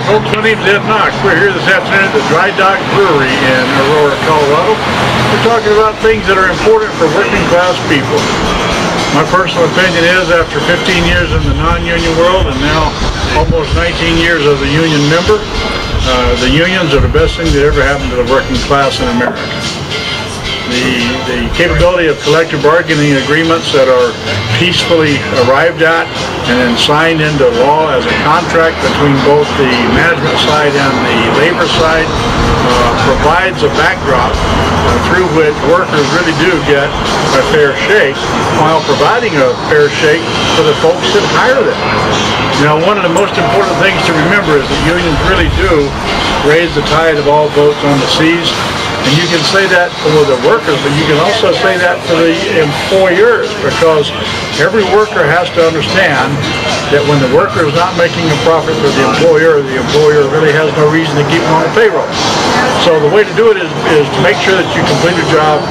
Hi folks, my name's Ed Knox. We're here this afternoon at the Dry Dock Brewery in Aurora, Colorado. We're talking about things that are important for working class people. My personal opinion is, after 15 years in the non-union world and now almost 19 years as a union member, the unions are the best thing that ever happened to the working class in America. The capability of collective bargaining agreements that are peacefully arrived at and then signed into law as a contract between both the management side and the labor side provides a backdrop through which workers really do get a fair shake, while providing a fair shake for the folks that hire them. You know, one of the most important things to remember is that unions really do raise the tide of all boats on the seas. And you can say that for the workers, but you can also say that for the employers, because every worker has to understand that when the worker is not making a profit for the employer really has no reason to keep them on the payroll. So the way to do it is to make sure that you complete your job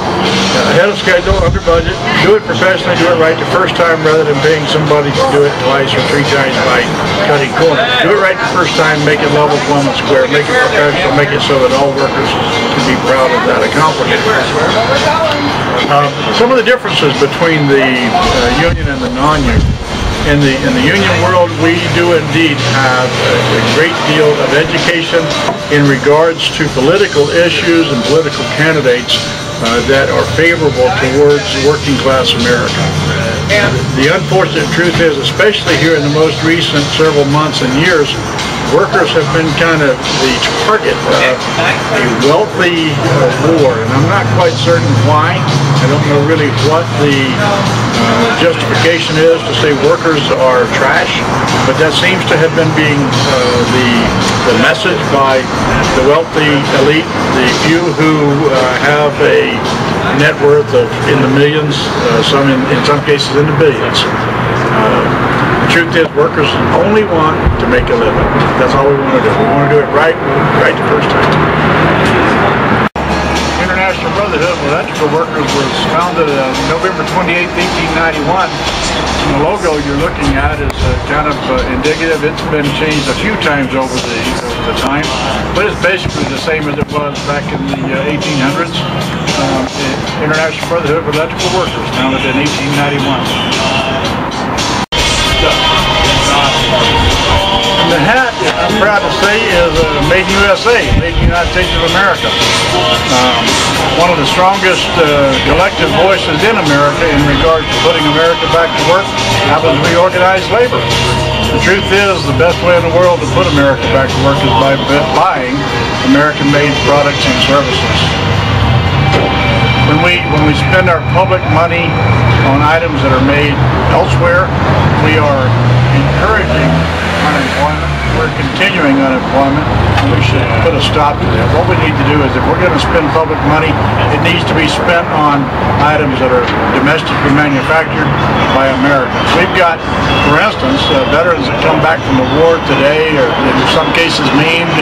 ahead of schedule, under budget, do it professionally, do it right the first time rather than paying somebody to do it twice or three times by cutting corners. Do it right the first time, make it level, plumb, and square, make it professional, make it so that all workers can be proud of that accomplishment. Some of the differences between the union and the non-union. In the union world, we do indeed have a great deal of education in regards to political issues and political candidates that are favorable towards working class America. The unfortunate truth is, especially here in the most recent several months and years, workers have been kind of the target of a wealthy war, and I'm not quite certain why. I don't know really what the justification is to say workers are trash, but that seems to have been being the message by the wealthy elite, the few who have a net worth of in the millions, some in some cases in the billions. The truth is, workers only want to make a living. That's all we want to do. We want to do it right the first time. International Brotherhood of Electrical Workers was founded on November 28, 1891. And the logo you're looking at is kind of indicative. It's been changed a few times over the time, but it's basically the same as it was back in the 1800s. International Brotherhood of Electrical Workers, founded in 1891. And the hat, I'm proud to say, is made in USA, made in the United States of America. One of the strongest collective voices in America in regard to putting America back to work happens to be organized labor. The truth is, the best way in the world to put America back to work is by buying American-made products and services. When we spend our public money on items that are made elsewhere, we are encouraging unemployment. We're continuing unemployment, and we should put a stop to that. What we need to do is, if we're going to spend public money, it needs to be spent on items that are domestically manufactured by Americans. We've got, for instance, veterans that come back from the war today, or in some cases maimed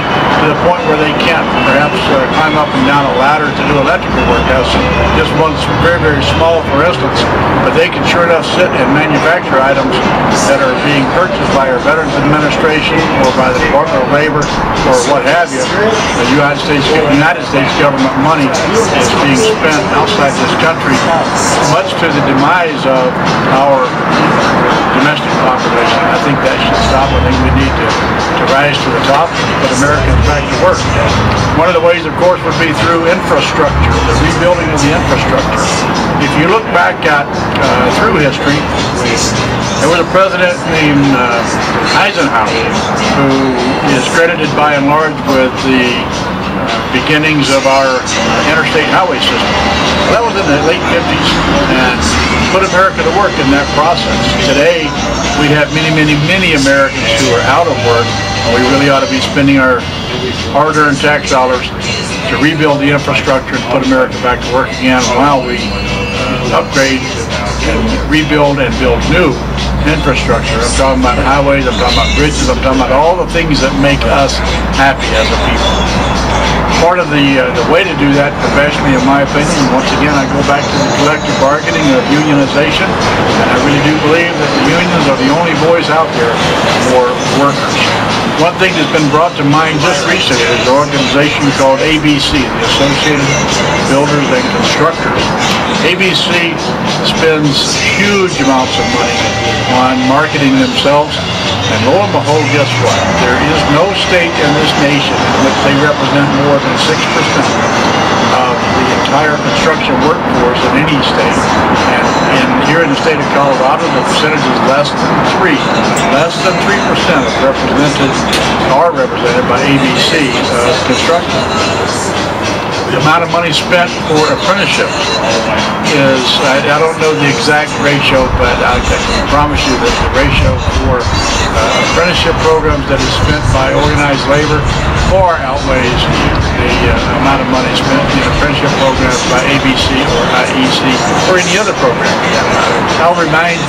to the point where they can't perhaps climb up and down a ladder to do electrical work. That's just one very, very small, for instance, but they can sure enough sit and manufacture items that are being purchased by our Veterans Administration or by the Department of Labor or what have you. The United States government money is being spent outside this country, much to the demise of our domestic population. I think that should stop. I think we need to rise to the top and put Americans back to work. One of the ways, of course, would be through infrastructure, the rebuilding of the infrastructure. If you look back at through history, there was a president named Eisenhower, who is credited by and large with the beginnings of our interstate highway system. Well, that was in the late 50s, and put America to work in that process. Today, we have many Americans who are out of work, and we really ought to be spending our hard-earned tax dollars to rebuild the infrastructure and put America back to work again while we upgrade and rebuild and build new infrastructure. I'm talking about highways, I'm talking about bridges, I'm talking about all the things that make us happy as a people. Part of the way to do that professionally, in my opinion, and once again I go back to the collective bargaining of unionization, and I really do believe that the unions are the only boys out there for workers. One thing that's been brought to mind just recently is an organization called ABC, the Associated Builders and Constructors. ABC spends huge amounts of money on marketing themselves, and lo and behold, guess what? There is no state in this nation in which they represent more than 6% of the entire construction workforce in any state. And here in the state of Colorado, the percentage is less than 3%. Less than 3% are represented by ABC construction. The amount of money spent for apprenticeships is, I don't know the exact ratio, but I can promise you that the ratio for apprenticeship programs that is spent by organized labor far outweighs the amount of money spent in apprenticeship programs by ABC or IEC or any other program. I'll remind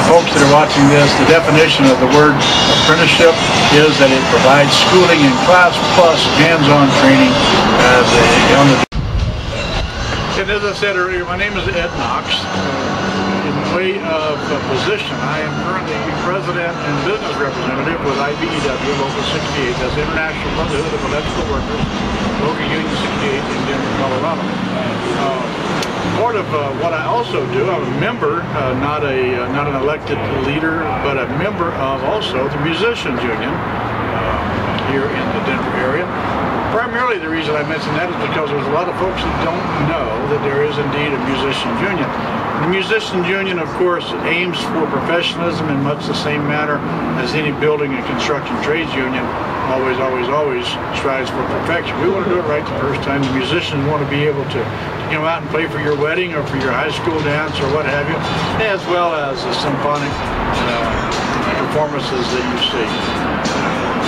the folks that are watching this, the definition of the word apprenticeship is that it provides schooling in class plus hands-on training as a young adult. And as I said earlier, my name is Ed Knox. In the way of position, I am currently president and business representative with IBEW Local 68, that's International Brotherhood of Electrical Workers, Local Union 68 in Denver, Colorado. Part of what I also do, I'm a member, not an elected leader, but a member of also the Musicians Union here in the Denver area. Primarily the reason I mention that is because there's a lot of folks that don't know that there is indeed a Musicians Union. The Musicians Union, of course, aims for professionalism in much the same manner as any building and construction trades union always strives for perfection. We want to do it right the first time. The musicians want to be able to come out and play for your wedding or for your high school dance or what have you, as well as the symphonic performances that you see.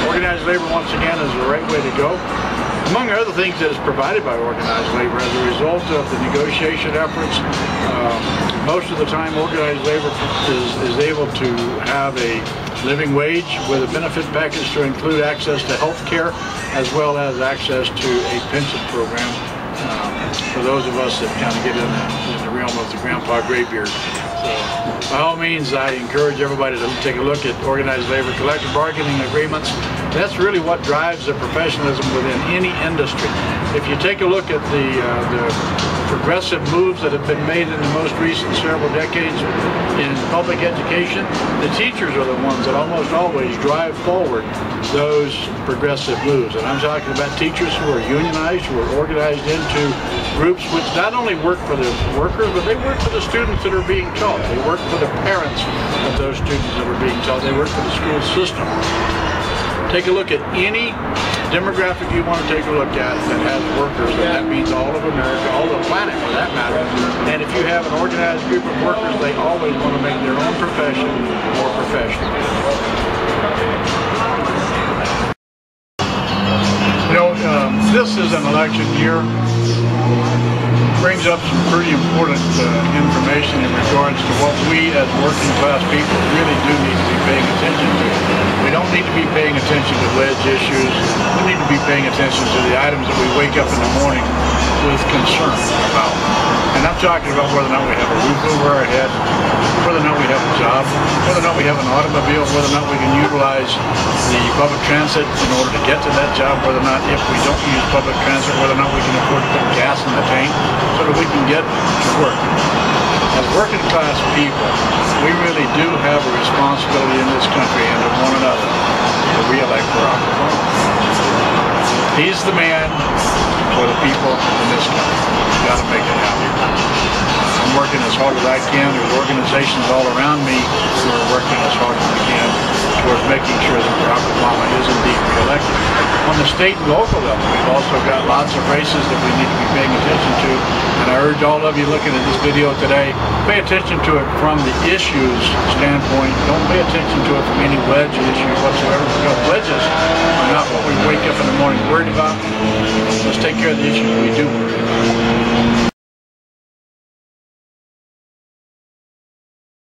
Organized labor, once again, is the right way to go. Among other things that is provided by organized labor as a result of the negotiation efforts, most of the time organized labor is able to have a living wage with a benefit package to include access to health care as well as access to a pension program for those of us that kind of get in the realm of the Grandpa Graybeard. By all means, I encourage everybody to take a look at organized labor collective bargaining agreements. That's really what drives the professionalism within any industry. If you take a look at the progressive moves that have been made in the most recent several decades in public education, the teachers are the ones that almost always drive forward those progressive moves. And I'm talking about teachers who are unionized, who are organized into groups which not only work for the workers, but they work for the students that are being taught. They work for the parents of those students that are being taught. They work for the school system. Take a look at any demographic you want to take a look at that has workers, and that means all of America, all the planet for that matter. And if you have an organized group of workers, they always want to make their own profession more professional. You know, this is an election year. Brings up some pretty important information in regards to what we as working class people really do need to be paying attention to. We don't need to be paying attention to wedge issues. We need to be paying attention to the items that we wake up in the morning with concern about. And I'm talking about whether or not we have a roof over our head, whether or not we have a job, whether or not we have an automobile, whether or not we can utilize the public transit in order to get to that job, whether or not if we don't use public transit, whether or not we can afford to put gas in the tank, so that we can get to work. As working class people, we really do have a responsibility in this country and to one another to re-elect Barack Obama. He's the man for the people in this country. We've got to make it happen. I'm working as hard as I can. There's organizations all around me who are working as hard as we can towards making sure that Barack Obama is indeed re-elected. On the state and local level, we've also got lots of races that we need to be paying attention to. And I urge all of you looking at this video today, pay attention to it from the issues standpoint. Don't pay attention to it from any wedge issue whatsoever, because wedges are not what we wake up in the morning worried about. Let's take care of the issues we do worry about.